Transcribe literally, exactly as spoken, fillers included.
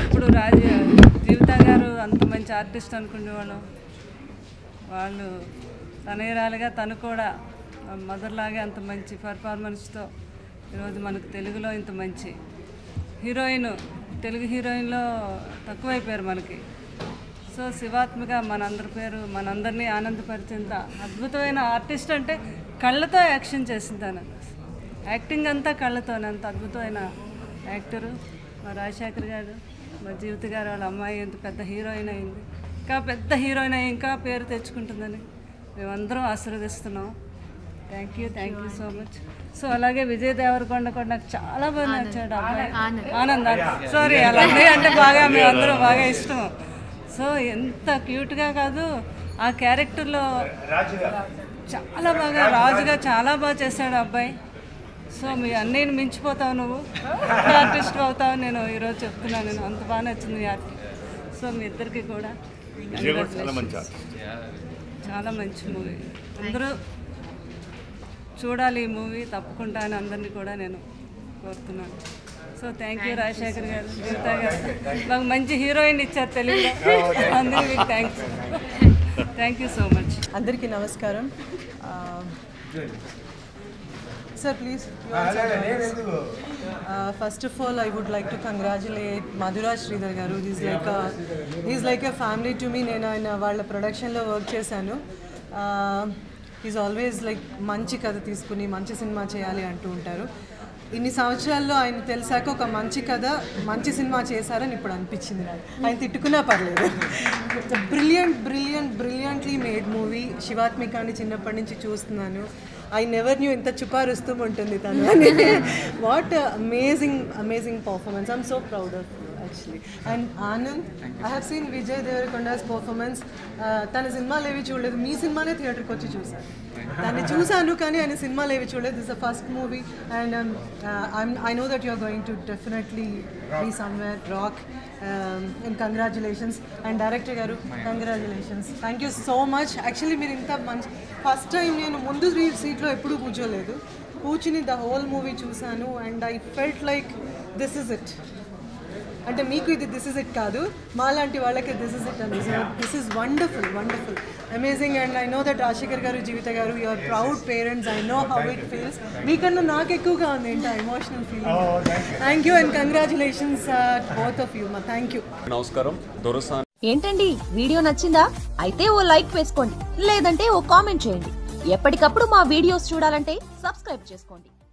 అప్పుడు రాజ జీవిత గారు అంత మంచి ఆర్టిస్ట్ అనుకునేవాళ్ళం. వాళ్ళు తనయురాలుగా తను కూడా మధురలాగే అంత మంచి పర్ఫార్మెన్స్తో ఈరోజు మనకు తెలుగులో ఇంత మంచి హీరోయిన్, తెలుగు హీరోయిన్లో తక్కువైపోయారు మనకి. సో శివాత్మిక మనందరి పేరు మనందరినీ ఆనందపరిచేంత అద్భుతమైన ఆర్టిస్ట్. అంటే కళ్ళతో యాక్షన్ చేసిందాను, యాక్టింగ్ అంతా కళ్ళతోనే. అంత అద్భుతమైన యాక్టరు మా రాజశేఖర్ గారు, మా జీవిత గారు వాళ్ళ అమ్మాయి ఎంత పెద్ద హీరోయిన్ అయింది, ఇంకా పెద్ద హీరోయిన్ అయ్యి ఇంకా పేరు తెచ్చుకుంటుందని మేమందరం ఆశీర్వదిస్తున్నాం. Thank you, thank you so much. So అలాగే విజయ్ దేవరకొండ కూడా నాకు చాలా బాగా నచ్చాడు అబ్బాయి, ఆనంద్ సారీ అలాగే అంటే బాగా మేమందరం బాగా ఇష్టం. సో ఎంత క్యూట్గా కాదు ఆ క్యారెక్టర్లో, చాలా బాగా రాజుగా చాలా బాగా చేశాడు అబ్బాయి. సో మీ అన్నీని మించిపోతావు, నువ్వు ఆర్టిస్ట్ అవుతావు నేను ఈరోజు చెప్తున్నాను. నేను అంత బాగా నచ్చింది ఆర్టిస్ట్. సో మీ ఇద్దరికి కూడా చాలా మంచి మూవీ, అందరూ చూడాలి ఈ మూవీ తప్పకుండా అని అందరినీ కూడా నేను కోరుతున్నాను. So thank you Rajasekhar garu, Jeevitha గారు మాకు మంచి హీరోయిన్ ఇచ్చారు తెలుగులో. అందరికీ thanks, thank you so much. అందరికీ నమస్కారం sir. Please first of all I would like to congratulate Madhuraj Sridhar garu. Is like is like a family to me. నేను ఆయన వాళ్ళ ప్రొడక్షన్లో వర్క్ చేశాను. ఈజ్ ఆల్వేస్ లైక్ మంచి కథ తీసుకుని మంచి సినిమా చేయాలి అంటూ ఉంటారు. ఇన్ని సంవత్సరాల్లో ఆయన తెలిసాక ఒక మంచి కథ మంచి సినిమా చేశారని ఇప్పుడు అనిపించింది నాకు. ఆయన తిట్టుకున్నా పర్లేదు. Brilliant brilliant brilliantly made movie. శివాత్మికాని చిన్నప్పటి నుంచి చూస్తున్నాను. ఐ నెవర్ న్యూ ఇంత చుపారుస్తూ ఉంటుంది తను. What amazing amazing performance. I'm so proud of actually. And Anand, I have seen Vijay Deverakonda's performance. తన సినిమాలు ఏవి చూడలేదు, మీ సినిమానే థియేటర్కి వచ్చి చూశాను. దాన్ని చూశాను కానీ ఆయన సినిమాలు ఏవి చూడలేదు. This the first movie and I know that you are going to definitely be somewhere rock. And congratulations. And director గారు congratulations, thank you so much. Actually మీరు ఇంత మంచి ఫస్ట్ టైం నేను ముందు సీట్లో ఎప్పుడూ కూర్చోలేదు, కూర్చుని ద హోల్ మూవీ చూశాను. And I felt like this is it. అంటే మీకు ఇది దిస్ ఇస్ ఇట్ కాదు, మాలాంటి వాళ్ళకి దిస్ ఇస్ ఇట్ అండి. This is wonderful, wonderful, amazing. And I know that Rajasekhar garu, Jeevitha garu, your proud parents. I know how it feels. మీకన్నా నాకు ఎక్కువగా ఉంది ఏంటి emotional feeling. Thank you and congratulations both of you. Thank you. నమస్కారం. ఏంటండి video నచ్చిందా? అయితే ఓ లైక్ వేసుకోండి, లేదంటే ఓ కామెంట్ చేయండి. ఎప్పటికప్పుడు మా వీడియోస్ చూడాలంటే సబ్స్క్రైబ్ చేసుకోండి.